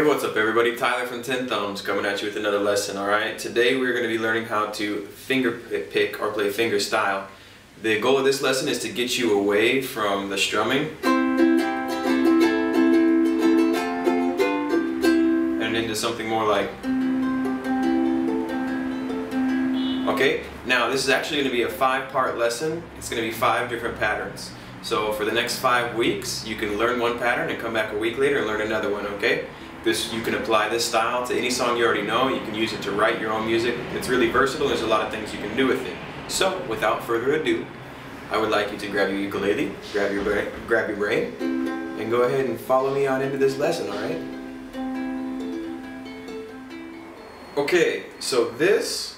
Hey, what's up everybody? Tyler from TenThumbs coming at you with another lesson, alright? Today we're going to be learning how to finger pick or play finger style. The goal of this lesson is to get you away from the strumming and into something more like... Okay, now this is actually going to be a 5-part lesson. It's going to be 5 different patterns. So for the next 5 weeks, you can learn one pattern and come back a week later and learn another one, okay? You can apply this style to any song you already know. You can use it to write your own music. It's really versatile. There's a lot of things you can do with it. So, without further ado, I would like you to grab your ukulele, grab your brain, and go ahead and follow me on into this lesson, alright? Okay, so this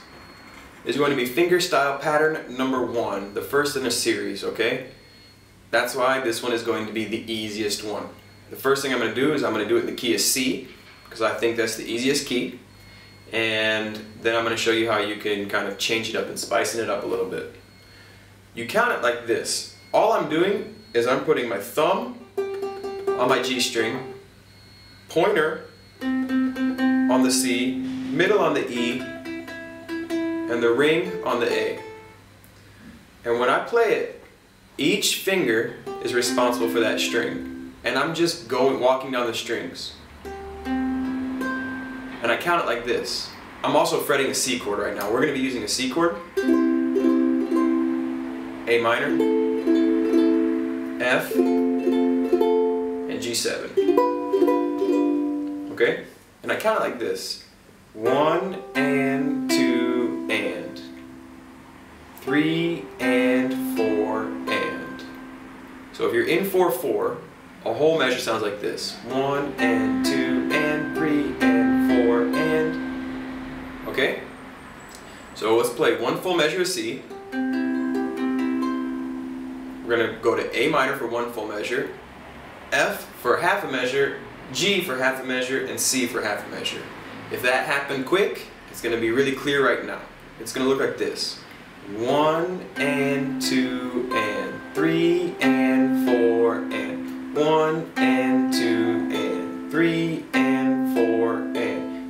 is going to be finger style pattern number 1, the first in a series, okay? That's why this one is going to be the easiest one. The first thing I'm going to do is I'm going to do it in the key of C, because I think that's the easiest key. And then I'm going to show you how you can kind of change it up and spicing it up a little bit. You count it like this. All I'm doing is I'm putting my thumb on my G string, pointer on the C, middle on the E, and the ring on the A. And when I play it, each finger is responsible for that string, and I'm just walking down the strings. And I count it like this. I'm also fretting a C chord right now. We're going to be using a C chord, A minor, F, and G7. Okay? And I count it like this. 1 and 2 and 3 and 4 and. So if you're in 4/4, a whole measure sounds like this. 1 and 2 and 3 and. And okay, so let's play one full measure of C. We're going to go to A minor for one full measure, F for half a measure, G for half a measure, and C for half a measure. If that happened quick, it's going to be really clear right now. It's going to look like this. 1 and 2 and 3 and 4 and 1 and 2 and 3 and 4 and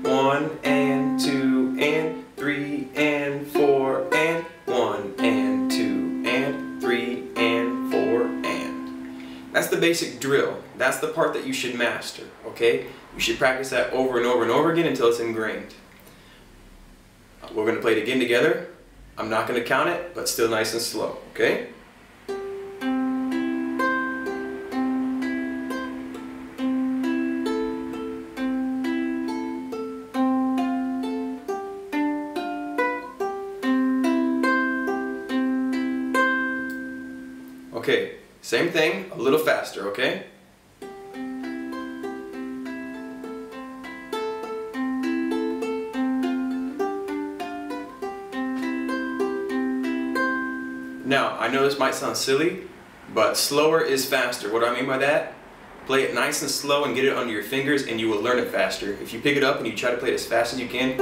1 and 2 and 3 and 4 and 1 and 2 and 3 and 4 and. That's the basic drill. That's the part that you should master, okay? You should practice that over and over and over again until it's ingrained. We're going to play it again together. I'm not going to count it, but still nice and slow, okay? Okay, same thing, a little faster, okay? Now, I know this might sound silly, but slower is faster. What do I mean by that? Play it nice and slow and get it under your fingers and you will learn it faster. If you pick it up and you try to play it as fast as you can,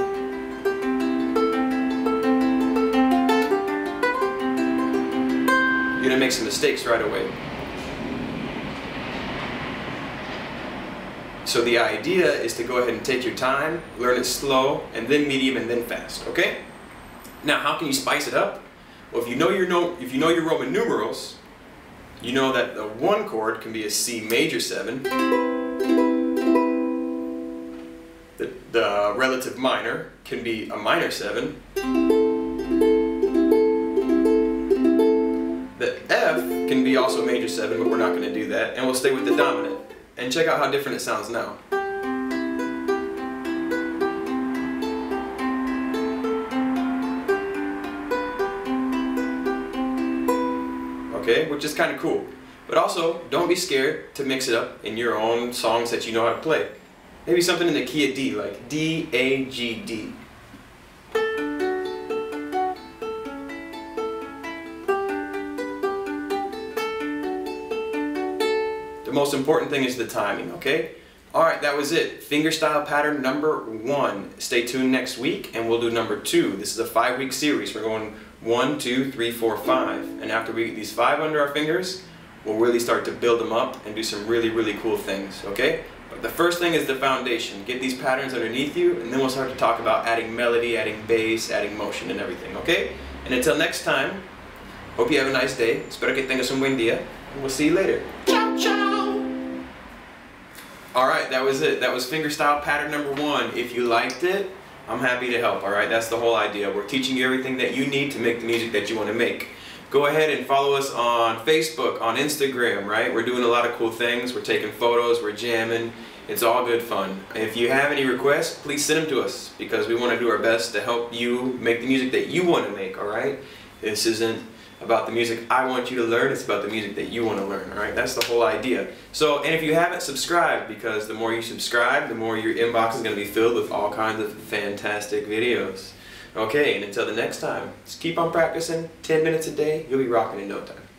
you're going to make some mistakes right away. So the idea is to go ahead and take your time, learn it slow, and then medium, and then fast, okay? Now, how can you spice it up? Well, if you know your Roman numerals, you know that the 1 chord can be a C major 7, the relative minor can be a minor 7, the F can be also major 7, but we're not going to do that, and we'll stay with the dominant. And check out how different it sounds now. Okay, which is kind of cool. But also, don't be scared to mix it up in your own songs that you know how to play. Maybe something in the key of D, like D, A, G, D. The most important thing is the timing, okay? Alright, that was it. Finger style pattern number 1. Stay tuned next week and we'll do number 2. This is a 5-week series. We're going 1, 2, 3, 4, 5. And after we get these 5 under our fingers, we'll really start to build them up and do some really, really cool things, okay? The first thing is the foundation. Get these patterns underneath you, and then we'll start to talk about adding melody, adding bass, adding motion, and everything, okay? And until next time, hope you have a nice day. Espero que tengas un buen día, and we'll see you later. Ciao, ciao! Alright, that was it. That was fingerstyle pattern number 1. If you liked it, I'm happy to help, alright? That's the whole idea. We're teaching you everything that you need to make the music that you want to make. Go ahead and follow us on Facebook, on Instagram, right? We're doing a lot of cool things. We're taking photos, we're jamming. It's all good fun. If you have any requests, please send them to us because we want to do our best to help you make the music that you want to make, all right? This isn't about the music I want you to learn, it's about the music that you want to learn, all right? That's the whole idea. So, and if you haven't, subscribe, because the more you subscribe, the more your inbox is going to be filled with all kinds of fantastic videos. Okay, and until the next time, just keep on practicing. 10 minutes a day, you'll be rocking in no time.